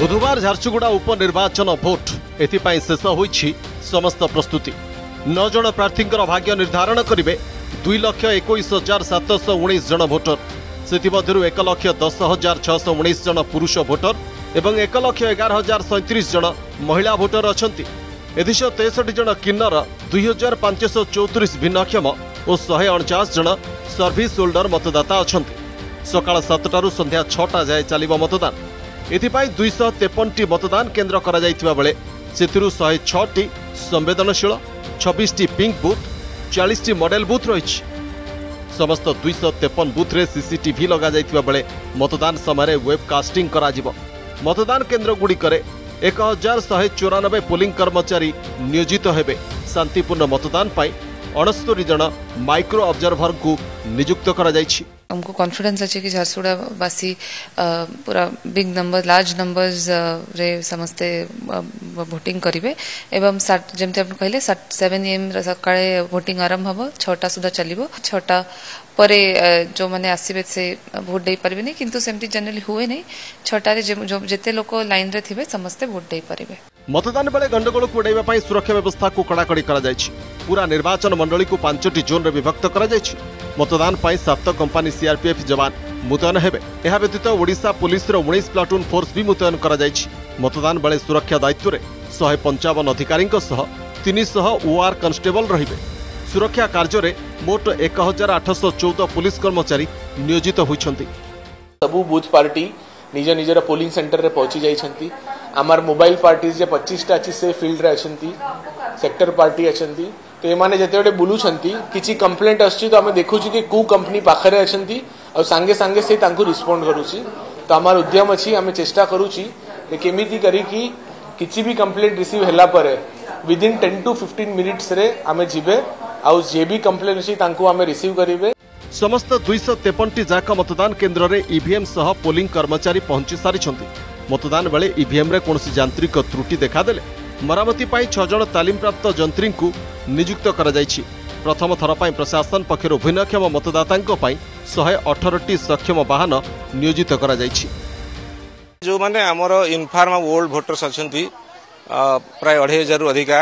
बुधवार झारसुगुड़ा उपनिर्वाचन भोट एथिपाई शेष होईछि समस्त प्रस्तुति। 9 जन प्रार्थींकर भाग्य निर्धारण करिवे 2,21,719 जन भोटर, सेतिमध्यरु 1,10,619 जन पुरुष भोटर एवं 1,11,037 जन महिला भोटर अछंती। एदिश 63 जन किन्नर, 2,534 भिन्नक्षम और 149 जन सर्विस होल्डर मतदाता अछंती। सकाळ 7टारु संध्या 6टा जाय चलिबो मतदान। एथिपाई 253टी मतदान केन्द्र करा जायतिबा बेले सेतिरु 106टी संवेदनशील, 26टी पिंक बूथ, 40टी मॉडल बूथ रहिछि। समस्त 253 बूथ रे सीसीटीवी लगा जायतिबा बेले मतदान समय वेबकास्टिंग करा जिवो। मतदान केन्द्र गुडी करे 1194 पोलिंग कर्मचारी नियोजित हेबे। शांतिपूर्ण मतदान पाई 69 जन माइक्रो ऑब्जर्वर को नियुक्त करा जायछि। हमको कॉन्फिडेंस अच्छे कि झारसुगुड़ा वासी पूरा बिग नंबर लार्ज नंबर्स रे समस्ते वोटिंग करेंगे एवं जमती आप कहले 7 AM सका वोटिंग आरंभ हम 6टा सुधा चलो। 6टा पर जो मैंने आसवे से भोट दे पारे नहीं किंतु सेमती जनरली हुए नहीं। 6टारे जिते लोक लाइन रे थिबे समस्ते वोट दे पारे। मतदान बेले गंडगोल को उड़ाइबा पई सुरक्षा व्यवस्था को कड़ाकड़ी करा जायछि। पूरा निर्वाचन मंडली को 5टी जोन रे विभक्त करा जायछि। मतदान पाई 7 कंपनी सीआरपीएफ जवान मुतयन हेबे। एहा व्यतीत ओडिशा पुलिस रो 19 प्लाटून फोर्स भी मुतयन करा जायछि। मतदान बेले सुरक्षा दायित्व रे 155 अधिकारी सह 300 ओआर कांस्टेबल रहिबे। सुरक्षा कार्य रे मोट 1814 पुलिस कर्मचारी नियोजित होइछन्ति। सबु बूथ पार्टी निज निजर पोलिंग सेंटर रे पहुंची जाइछन्ति। आमार मोबाइल पार्टीज जे 25टा अच्छी से फील्ड रे अछन्ति, सेक्टर पार्टी अछन्ति। तो ये माने जते बड़े बुलुछन्ति किछि कंप्लेंट आछि तो आमे देखुछि कि कु कंपनी पाखरे अछन्ति और संगे संगे से तांकु रिस्पोंड करूछि। तो आमार उद्यम अछि आमे चेष्टा करूछि जे केमिति करी कि किछि भी कंप्लेंट रिसीव होला परे विदिन 10 to 15 मिनिट्स रे आमे जिबे और जे भी कंप्लेंट अछि तांकु आमे रिसीव करिवे। समस्त 253टी जाक मतदान केन्द्र रे ईवीएम सह पोलिंग कर्मचारी पहुंची सारिछन्ति। मतदान बेले ईवीएम रे कोनोसी यांत्रिक त्रुटि देखादेले मरामती पाई 6 जन तालीम प्राप्त जंत्री को नियुक्त करा जायछि। प्रथम थर पाई प्रशासन पक्षर भिन्नक्षम मतदातांको पाई 118टी सक्षम वाहन नियोजित करा जायछि। जो माने हमर इनफार्म ओल्ड वोटर्स अछन्ति प्राय 2,500 अधिका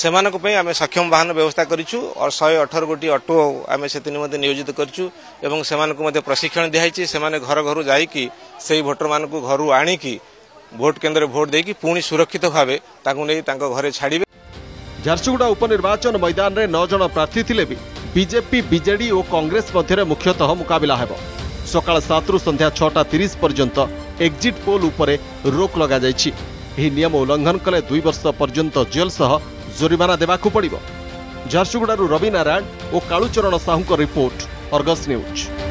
सेमानक पई आमे सक्षम वाहन व्यवस्था करिछु और 118 गोटी ऑटो आमे सेतिनि मध्ये नियोजित करिछु एवं सेमानक मध्ये प्रशिक्षण दिहाइछि। सेमाने घर घर जाई कि सेही वोटर मानकु घरु आणी कि भोट केन्द्र भोट देकी पुणी सुरक्षित भावे ताकु नै तांको घरे छाड़िबे। झारसुगुड़ा उपनिर्वाचन मैदान रे 9 जन प्रार्थी थिले भी बीजेपी, बीजेडी और कांग्रेस मध्य मुख्यतः मुकाबला हेबो। सकाळ 7 रु संध्या 6:30 पर्यंत एक्जिट पोल उपरे रोक लगा जायछि। एही नियम उल्लंघन कले 2 वर्ष पर्यंत जेल सह जोरिमाना देबाकु पड़िबो। झारसुगुड़ा रु रवि नारायण और कालुचरण साहू को रिपोर्ट, अर्गस न्यूज।